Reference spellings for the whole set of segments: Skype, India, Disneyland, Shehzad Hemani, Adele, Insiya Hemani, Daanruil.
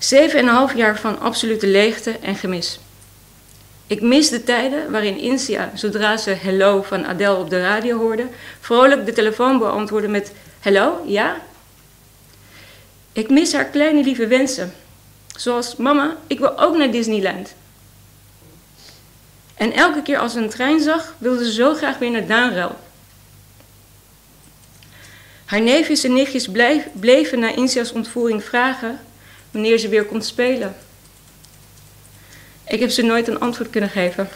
7,5 jaar van absolute leegte en gemis. Ik mis de tijden waarin Insiya, zodra ze hello van Adele op de radio hoorde, vrolijk de telefoon beantwoordde met hello, ja? Ik mis haar kleine lieve wensen, zoals mama, ik wil ook naar Disneyland. En elke keer als ze een trein zag, wilde ze zo graag weer naar Daanruil. Haar neefjes en nichtjes bleven na Insiya's ontvoering vragen wanneer ze weer kon spelen. Ik heb ze nooit een antwoord kunnen geven.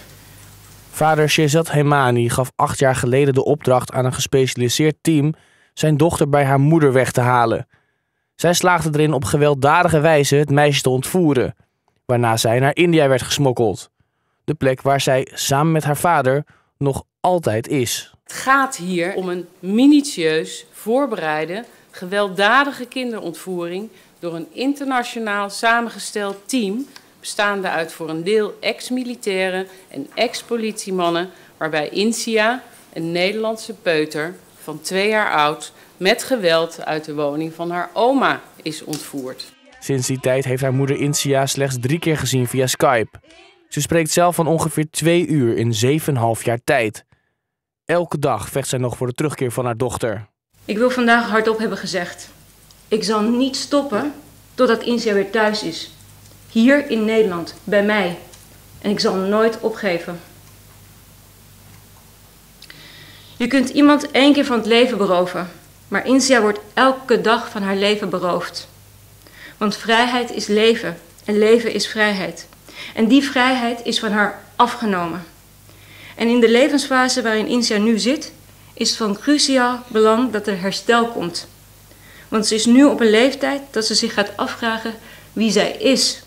Vader Shehzad Hemani gaf 8 jaar geleden de opdracht aan een gespecialiseerd team zijn dochter bij haar moeder weg te halen. Zij slaagde erin op gewelddadige wijze het meisje te ontvoeren, waarna zij naar India werd gesmokkeld. De plek waar zij samen met haar vader nog altijd is. Het gaat hier om een minutieus voorbereide, gewelddadige kinderontvoering door een internationaal samengesteld team, bestaande uit voor een deel ex-militairen en ex-politiemannen, waarbij Insiya, een Nederlandse peuter van 2 jaar oud, met geweld uit de woning van haar oma is ontvoerd. Sinds die tijd heeft haar moeder Insiya slechts 3 keer gezien via Skype. Ze spreekt zelf van ongeveer 2 uur in 7,5 jaar tijd. Elke dag vecht zij nog voor de terugkeer van haar dochter. Ik wil vandaag hardop hebben gezegd: ik zal niet stoppen totdat Insiya weer thuis is. Hier in Nederland, bij mij. En ik zal nooit opgeven. Je kunt iemand 1 keer van het leven beroven. Maar Insiya wordt elke dag van haar leven beroofd. Want vrijheid is leven. En leven is vrijheid. En die vrijheid is van haar afgenomen. En in de levensfase waarin Insiya nu zit, is het van cruciaal belang dat er herstel komt. Want ze is nu op een leeftijd dat ze zich gaat afvragen wie zij is.